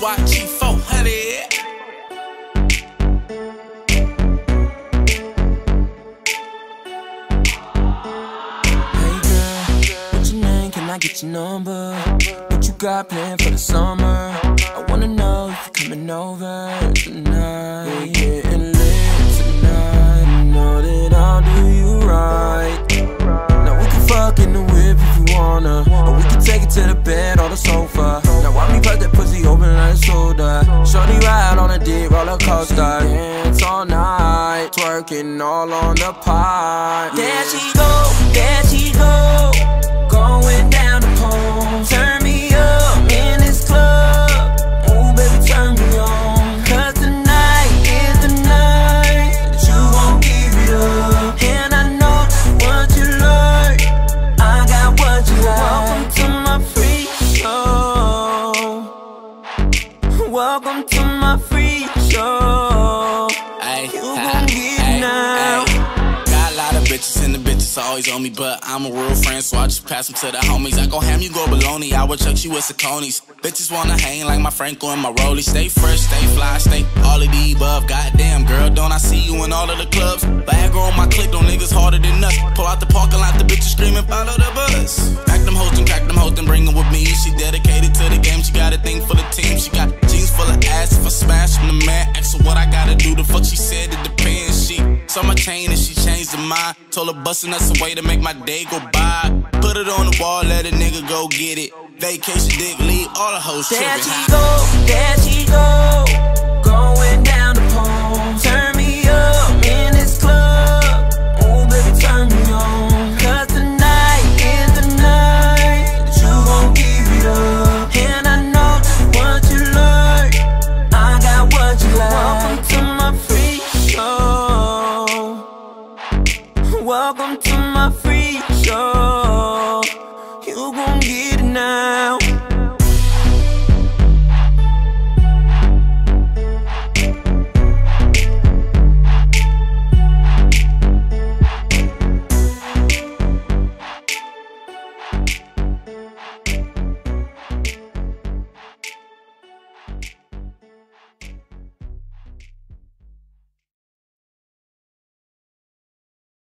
YG 400. I get your number, what you got planned for the summer? I wanna know if you're coming over tonight. We're getting lit tonight, I know that I'll do you right. Now we can fuck in the whip if you wanna, or we can take it to the bed or the sofa. Now watch me pop that pussy open like a soda. Shorty ride on a dick roller coaster. Dance all night, twerking all on the pipe. There she go, there she go, going down. Turn me up in this club. Oh baby, turn me on. Cause tonight is the night that you won't give it up. And I know what you like, I got what you like. Welcome to my freak show. Welcome to my freak show. You gon' get it now. Got a lot of bitches in the always on me, but I'm a real friend, so I just pass them to the homies. I gon' ham, you go baloney, I would chuck you with Saucony's. Bitches wanna hang like my Franco and my Rollie. Stay fresh, stay fly, stay all of the above. Goddamn, girl, don't I see you in all of the clubs? Bag on my clique, them niggas harder than us. Pull out the parking lot, the bitches screaming, follow the bus. Crack them hoes, then bring them with me. She dedicated to the game, she got a thing for the team. She got jeans full of ass, if I smash from the mat. Ask her what I gotta do, the fuck she said, it depends. She saw my chain and she changed her mind. Told her bustin' us a way to make my day go by. Put it on the wall, let a nigga go get it. Vacation, dick, leave all the hoes trippin'. There she go, going down the pole. Turn me up in this club, oh baby, turn me on. Cause tonight is the night that you won't give it up. And I know what you like, I got what you like. Welcome to my freak show. Welcome to my freak show.